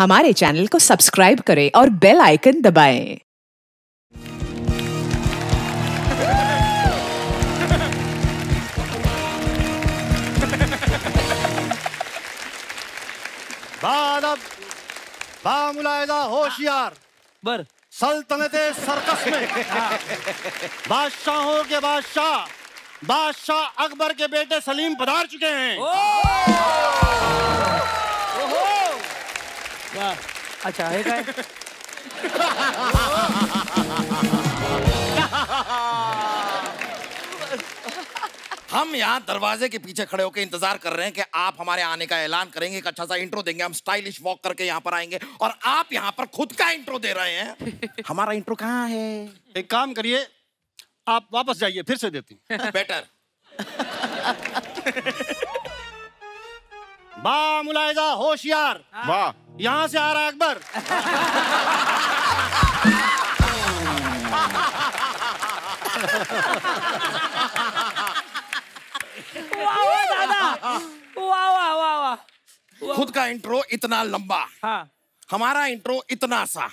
हमारे चैनल को सब्सक्राइब करें और बेल आइकन दबाएं। बादब, बामुलायदा होशियार, बर सल्तनते सर्कस में बादशाहों के बादशाह अकबर के बेटे सलीम पधार चुके हैं। अच्छा है क्या? हम यहाँ दरवाजे के पीछे खड़े होकर इंतजार कर रहे हैं कि आप हमारे आने का ऐलान करेंगे, एक अच्छा सा इंट्रो देंगे, हम स्टाइलिश वॉक करके यहाँ पर आएंगे और आप यहाँ पर खुद का इंट्रो दे रहे हैं। हमारा इंट्रो कहाँ है? एक काम करिए, आप वापस जाइए, फिर से देती हूँ। बेटर। वाह मुलायदा होशियार, वाह यहाँ से आ रहा है अकबर। वाह दादा, वाह वाह वाह वाह। खुद का इंट्रो इतना लंबा, हाँ हमारा इंट्रो इतना सा।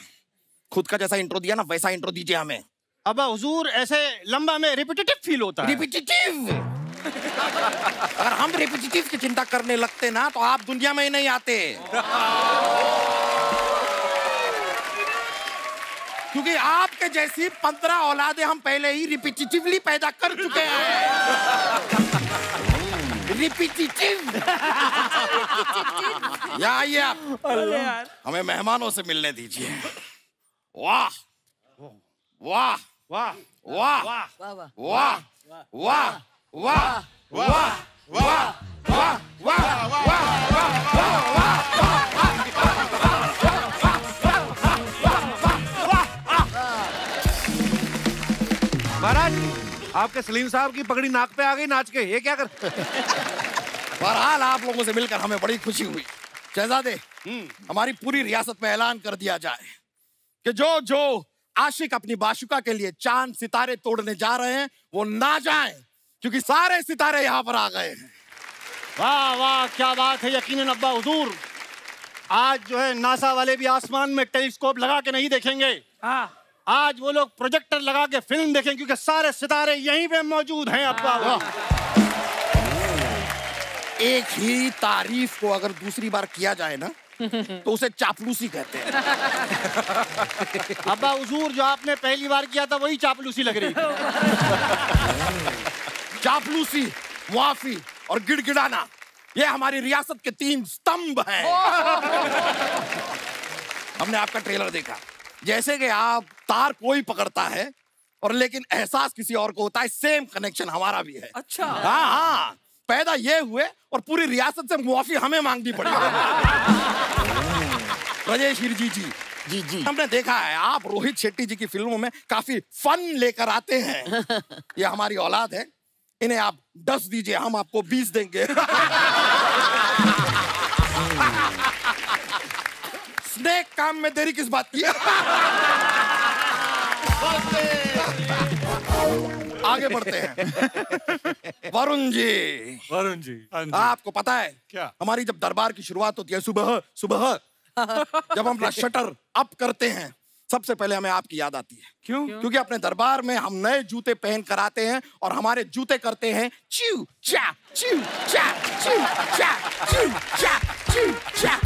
खुद का जैसा इंट्रो दिया ना, वैसा इंट्रो दीजिए हमें। अब हुजूर ऐसे लंबा में रिपीटेटिव फील होता है। रिपीटेटिव? अगर हम रिपीटेटिव की चिंता करने लगते ना तो आप दुनिया में ही नहीं आते, क्योंकि आपके जैसी 15 औलादे हम पहले ही रिपीटेटिवली पैदा कर चुके हैं। रिपीटेटिव। या आइए आप, हमें मेहमानों से मिलने दीजिए। वाह वाह वाह वाह वाह वाह वाह वाह वाह वाह वाह महाराज, आपके सलीम साहब की पगड़ी नाक पे आ गई नाच के, ये क्या कर। बहरहाल आप लोगों से मिलकर हमें बड़ी खुशी हुई। शहजादे, हमारी पूरी रियासत में ऐलान कर दिया जाए कि जो जो आशिक अपनी बाशुका के लिए चांद सितारे तोड़ने जा रहे हैं वो ना जाएं, क्योंकि सारे सितारे यहाँ पर आ गए हैं। वाह वाह क्या बात है। यकीनन अब्बा हुजूर, आज जो है नासा वाले भी आसमान में टेलीस्कोप लगा के नहीं देखेंगे। हाँ आज वो लोग प्रोजेक्टर लगा के फिल्म देखेंगे, क्योंकि सारे सितारे यहीं पे मौजूद हैं। अब्बा एक ही तारीफ को अगर दूसरी बार किया जाए ना तो उसे चापलूसी कहते हैं। अब्बा हुजूर, जो आपने पहली बार किया था वही चापलूसी लग रही है। चापलूसी, मुआफी और गिड़गिड़ाना, ये हमारी रियासत के 3 स्तंभ हैं। हमने आपका ट्रेलर देखा, जैसे कि आप तार कोई पकड़ता है और लेकिन एहसास किसी और को होता है, सेम कनेक्शन हमारा भी है। अच्छा। हाँ हाँ, पैदा ये हुए और पूरी रियासत से मुआफी हमें मांगनी पड़ी। राजेश जी जी जी जी, हमने देखा है आप रोहित शेट्टी जी की फिल्मों में काफी फन लेकर आते हैं। ये हमारी औलाद है, इन्हें आप 10 दीजिए, हम आपको 20 देंगे। स्नेक काम में देरी किस बात की। आगे बढ़ते हैं। वरुण जी, वरुण जी, आपको पता है क्या, हमारी जब दरबार की शुरुआत होती है सुबह सुबह, जब हम शटर अप करते हैं, सबसे पहले हमें आपकी याद आती है। क्यों? क्योंकि अपने दरबार में हम नए जूते पहन कर आते हैं और हमारे जूते करते हैं च्यू चा च्यू चा च्यू चा च्यू चा च्यू चा।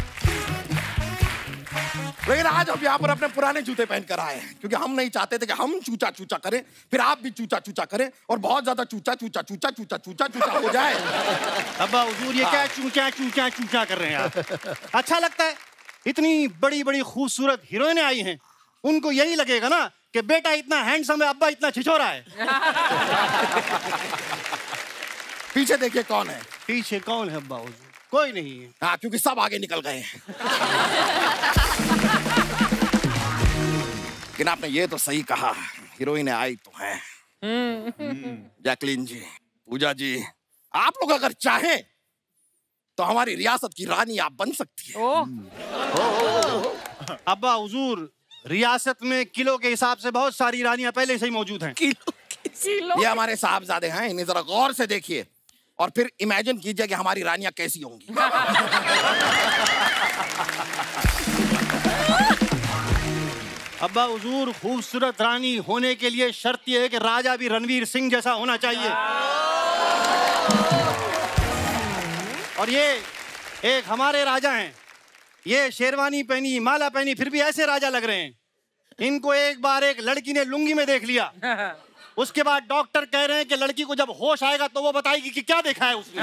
लेकिन आज हम यहाँ पर अपने पुराने जूते पहन कर आए हैं, क्योंकि हम नहीं चाहते थे कि हम चूचा चूचा करें, फिर आप भी चूचा चूचा करें और बहुत ज्यादा चूचा चूचा चूचा चूचा चूचा चूचा हो जाए। अब्बा हुजूर, ये क्या चूचा चूचा चूचा कर रहे हैं आप? अच्छा लगता है, इतनी बड़ी बड़ी खूबसूरत हीरोइनें आई हैं, उनको यही लगेगा ना कि बेटा इतना हैंडसम है, अब्बा इतना छिछोरा है। पीछे देखिए कौन है। पीछे कौन है अब्बा? कोई नहीं है। हाँ, क्योंकि सब आगे निकल गए हैं। लेकिन आपने ये तो सही कहा, हीरोइनें आई तो हैं। जैकलीन जी, पूजा जी, आप लोग अगर चाहें तो हमारी रियासत की रानी आप बन सकती है। अब्बा हुजूर, रियासत में किलो के हिसाब से बहुत सारी रानियां पहले से ही मौजूद हैं। किलो। ये हमारे साहबजादे हैं, इन्हें जरा गौर से देखिए और फिर इमेजिन कीजिए कि हमारी रानियां कैसी होंगी। अब्बा हुजूर, खूबसूरत रानी होने के लिए शर्त यह है कि राजा भी रणवीर सिंह जैसा होना चाहिए। और ये एक हमारे राजा हैं, ये शेरवानी पहनी, माला पहनी, फिर भी ऐसे राजा लग रहे हैं। इनको एक बार एक लड़की ने लुंगी में देख लिया, उसके बाद डॉक्टर कह रहे हैं कि लड़की को जब होश आएगा तो वो बताएगी कि क्या देखा है उसने।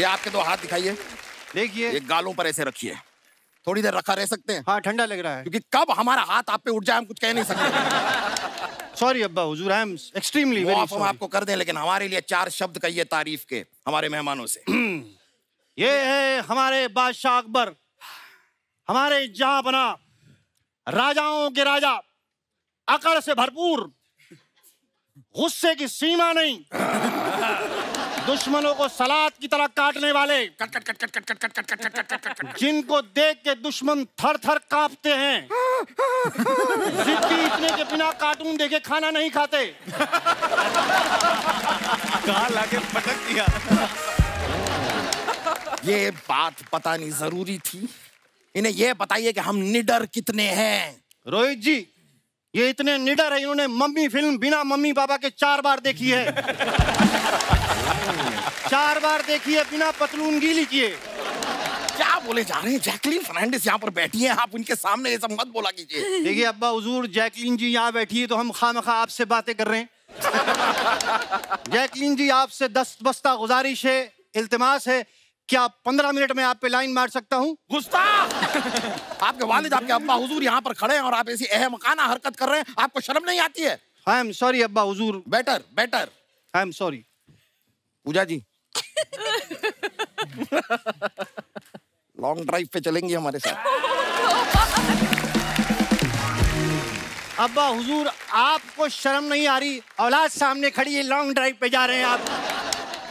ये आपके दो हाथ दिखाइए, देखिए, ये गालों पर ऐसे रखिए, थोड़ी देर रखा रह सकते हैं? हाँ, ठंडा लग रहा है क्योंकि कब हमारा हाथ आप पे उठ जाए हम कुछ कह नहीं सकते। सॉरी अब्बा हुजूर, I am extremely very sorry. हम आपको कर दें, लेकिन हमारे लिए चार शब्द कहिए तारीफ के हमारे मेहमानों से। ये है हमारे बादशाह अकबर, हमारे जहां बना, राजाओं के राजा, अकड़ से भरपूर, गुस्से की सीमा नहीं, दुश्मनों को सलाद की तरह काटने वाले, जिनको देख के दुश्मन थर थर कांपते हैं, जिद्दी इतने के बिना कार्टून देखे खाना नहीं खाते। कहाँ लाके पटक दिया। ये बात बतानी जरूरी थी। इन्हें ये बताइए कि हम निडर कितने हैं। रोहित जी, ये इतने निडर है, इन्होंने मम्मी फिल्म बिना मम्मी पापा के 4 बार देखी है। 4 बार देखी है बिना पतलून गीली किए। क्या बोले जा रहे हैं, जैकलीन फर्नांडिस यहाँ पर बैठी हैं, आप उनके सामने ये सब मत बोला कीजिए। देखिए अब्बा हुजूर, जैकलीन जी यहाँ बैठी है तो हम खामखा आपसे बातें कर रहे हैं। जैकलीन जी, आपसे दस्तबस्ता गुजारिश है, इल्तिमास है, क्या 15 मिनट में आप पे लाइन मार सकता हूँ? गुस्ताख! आपके वालिद, आपके अब्बा हुजूर यहाँ पर खड़े हैं और आप ऐसी अहमकाना हरकत कर रहे हैं, आपको शर्म नहीं आती है? आई एम सॉरी अब्बा हुजूर। Better better, I am sorry. Puja ji, long drive पे चलेंगी हमारे साथ। अब्बा हुजूर, आपको शर्म नहीं आ रही? औलाद सामने खड़ी है, लॉन्ग ड्राइव पे जा रहे हैं आप।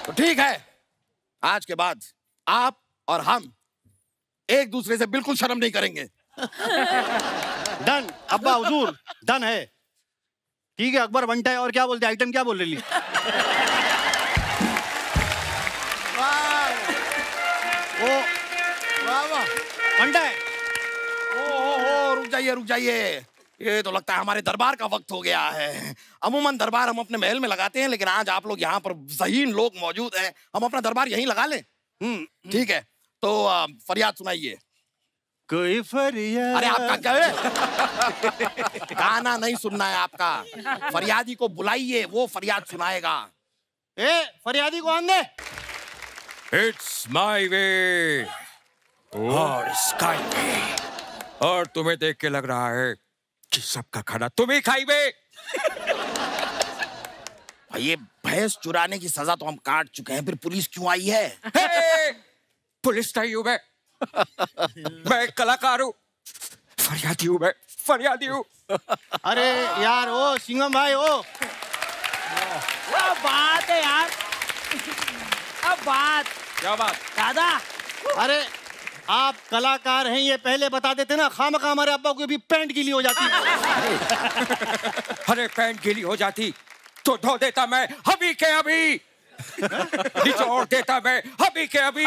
तो ठीक है, आज के बाद आप और हम एक दूसरे से बिल्कुल शर्म नहीं करेंगे। डन अब्बा हुजूर, डन है। ठीक है अकबर बनता है। और क्या बोलते, आइटम क्या बोल रही? बनता है। ओ, रुक जाइए रुक जाइए, ये तो लगता है हमारे दरबार का वक्त हो गया है। अमूमन दरबार हम अपने महल में लगाते हैं, लेकिन आज आप लोग यहाँ पर ज़हीन लोग मौजूद हैं, हम अपना दरबार यहीं लगा लें। ठीक है, तो फरियाद सुनाइए। कोई फरियाद? अरे आपका क्या है? गाना नहीं सुनना है आपका, फरियादी को बुलाइए, वो फरियाद सुनाएगा। ए फरियादी को आने दे। इट्स माई वे और स्काई वे, और तुम्हें देख के लग रहा है सबका खाना तुम ही खाई बे। ये भैंस चुराने की सजा तो हम काट चुके हैं, फिर पुलिस क्यों आई है? पुलिस नहीं हूं मैं कलाकार हूं, फरियादी हूं मैं, फरियादी हूं। अरे यार, ओ सिंघम भाई, ओ क्या बात है यार, अब बात क्या बात दादा। अरे आप कलाकार हैं ये पहले बता देते ना, खामखा हमारे अब्बा को भी पैंट गीली हो जाती। अरे पैंट गीली हो जाती तो धो देता मैं अभी के अभी, निचोड़ देता मैं अभी के अभी,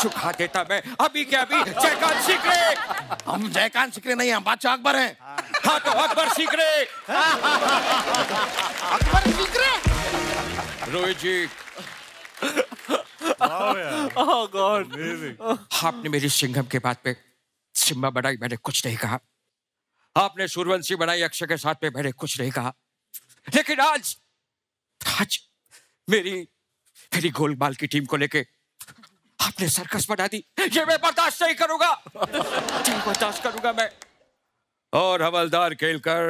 सुखा देता मैं अभी के अभी। जयकांत शिकरे, हम जयकांत शिकरे नहीं, हम बादशाह अकबर हैं। हाँ तो अकबर शिकरे, अकबर शिकरे। रोहित जी, ओह गॉड, आपने मेरी सिंघम के बात पे सिम्मा बनाई, मैंने कुछ नहीं कहा। आपने सूर्यवंशी बनाई अक्षय के साथ पे, मैंने कुछ नहीं कहा। लेकिन आज आज मेरी मेरी गोलमाल की टीम को लेके आपने सर्कस बना दी, ये मैं बर्दाश्त नहीं करूंगा। नहीं बर्दाश्त करूंगा मैं। और हवलदार खेलकर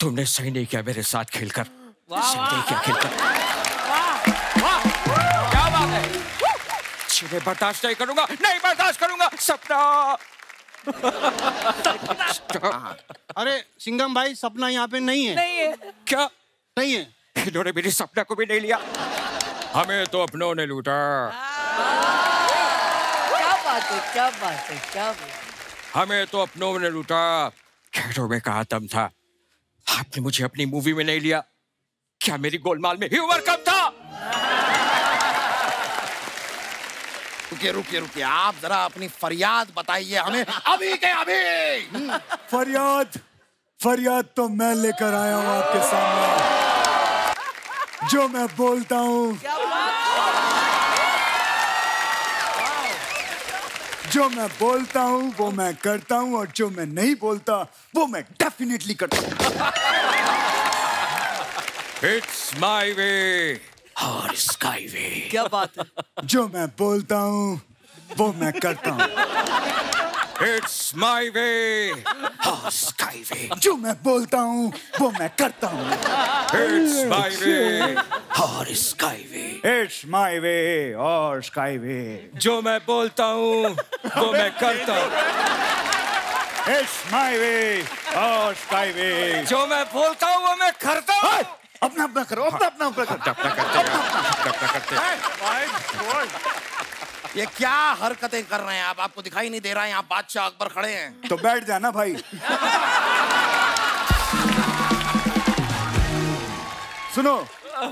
तुमने सही नहीं किया मेरे साथ खेलकर। क्या बात है, मैं बर्दाश्त नहीं करूंगा, नहीं बर्दाश्त करूंगा। सपना। अरे सिंघम भाई, सपना यहाँ पे नहीं है। नहीं है क्या? नहीं है। इन्होंने मेरी सपना को भी नहीं लिया, हमें तो अपनों ने लूटा। क्या बात है, क्या बात है, क्या बात है। हमें तो अपनों ने लूटा, खेड़ों में कहा दम था, आपने मुझे अपनी मूवी में नहीं लिया। क्या मेरी गोलमाल में ह्यूमर कम था? रुकिए आप जरा अपनी फरियाद बताइए हमें अभी के अभी। फरियाद तो मैं लेकर आया हूँ आपके सामने, जो मैं बोलता हूँ, वो मैं करता हूँ, और जो मैं नहीं बोलता वो मैं डेफिनेटली करता हूँ। इट्स माय वे और स्काई वे। क्या बात है। जो मैं बोलता हूँ वो मैं करता हूँ। इट्स माय वे और स्काई वे। जो मैं बोलता हूँ वो मैं करता हूँ। इट्स माय वे और sky way. It's my way और स्काई वे। जो मैं बोलता हूँ वो मैं करता हूँ। इट्स माय वे और स्काई वे। जो मैं बोलता हूँ वो मैं करता हूँ। अपना अपना करो, अपना अपना करते हैं। ये क्या हरकतें कर रहे हैं आप? आपको दिखाई नहीं दे रहा है यहाँ बादशाह अकबर खड़े हैं? तो बैठ जाना भाई। सुनो,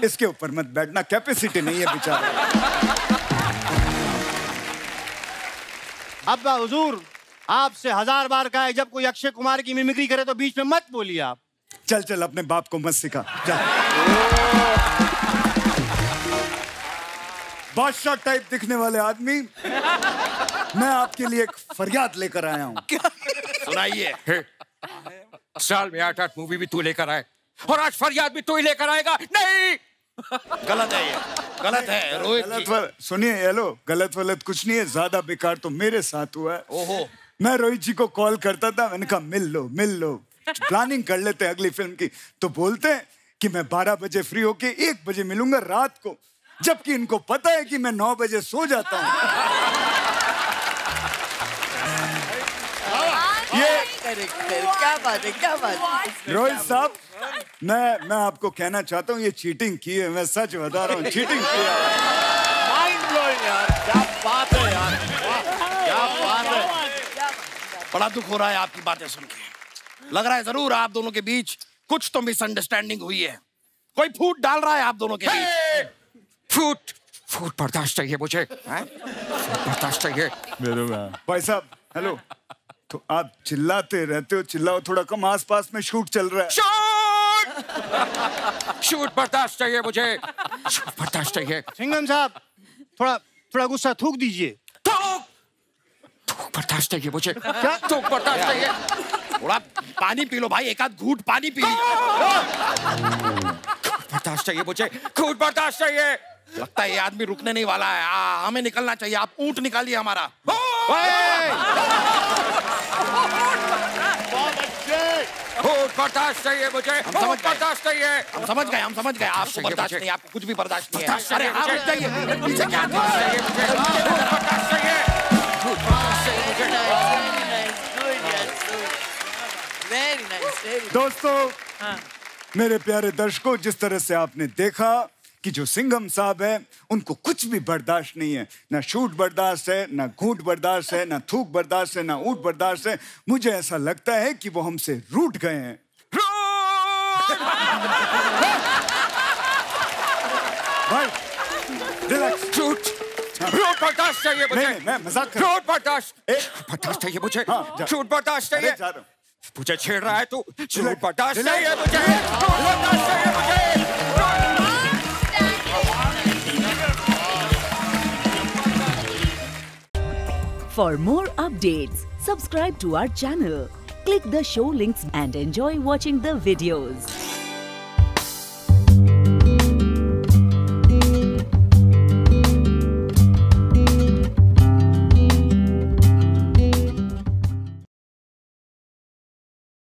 इसके ऊपर मत बैठना, कैपेसिटी नहीं है बेचारा। अब हुजूर आपसे 1000 बार कहा है, जब कोई अक्षय कुमार की मिमिक्री करे तो बीच में मत बोलिए आप। चल अपने बाप को मत सिखा जा। बादशाह टाइप दिखने वाले आदमी, मैं आपके लिए एक फरियाद लेकर आया हूँ। सुनाइए। साल में 8-8 मूवी भी तू लेकर आए, और आज फरियाद भी तू ही लेकर आएगा? नहीं, गलत है ये, गलत है रोहित। सुनिए, हेलो, गलत कुछ नहीं है, ज्यादा बेकार तो मेरे साथ हुआ है। ओहो। मैं रोहित जी को कॉल करता था, मैंने कहा मिल लो, प्लानिंग कर लेते हैं अगली फिल्म की। तो बोलते हैं कि मैं 12 बजे फ्री होके 1 बजे मिलूंगा रात को, जबकि इनको पता है कि मैं 9 बजे सो जाता हूँ। ये क्या बात है, क्या बात है रोहित साहब। मैं आपको कहना चाहता हूँ, ये चीटिंग की है, मैं सच बता रहा हूँ, चीटिंग की है। बड़ा दुख हो रहा है आपकी बातें सुन के। लग रहा है जरूर आप दोनों के बीच कुछ तो मिसअंडरस्टैंडिंग हुई है, कोई फूट डाल रहा है आप दोनों के बीच। फूट बर्दाश्त चाहिए मुझे, बर्दाश्त चाहिए। भाई साहब, हेलो, तो आप चिल्लाते रहते हो, चिल्लाओ थोड़ा कम, आसपास में शूट चल रहा है। शूट बर्दाश्त चाहिए मुझे, शूट बर्दाश्त चाहिए। सिंघम साहब, थोड़ा गुस्सा थूक दीजिए। थूक बर्दाश्त चाहिए मुझे। क्या थूक बर्दाश्त चाहिए? थोड़ा पानी पी लो भाई, एक आध घूट पानी पी लो। बर्दाश्त चाहिए मुझे, घूट बर्दाश्त चाहिए। लगता है ये आदमी रुकने नहीं वाला है। हमें निकलना चाहिए, आप ऊंट निकालिए हमारा। घूट बर्दाश्त चाहिए मुझे, घूट बर्दाश्त चाहिए। हम समझ गए, आपको बर्दाश्त नहीं, आपको कुछ भी बर्दाश्त नहीं है। अरे आप रुक जाइए, पीछे क्या चाहिए? दोस्तों, मेरे प्यारे दर्शकों, जिस तरह से आपने देखा कि जो सिंघम साहब हैं उनको कुछ भी बर्दाश्त नहीं है, ना शूट बर्दाश्त है, ना घूंट बर्दाश्त है, ना थूक बर्दाश्त है, ना ऊंट बर्दाश्त है। मुझे ऐसा लगता है कि वो हमसे रूठ गए हैं। बर्दाश्त चाहिए मुझे, मजाक बर्दाश्त चाहिए मुझे, शूट बर्दाश्त चाहिए। पूजा छेड़ रहा है तू। झूठ बर्दाश्त नहीं है मुझे, बर्दाश्त नहीं है मुझे। For more updates, subscribe to our channel, click the show links and enjoy watching the videos.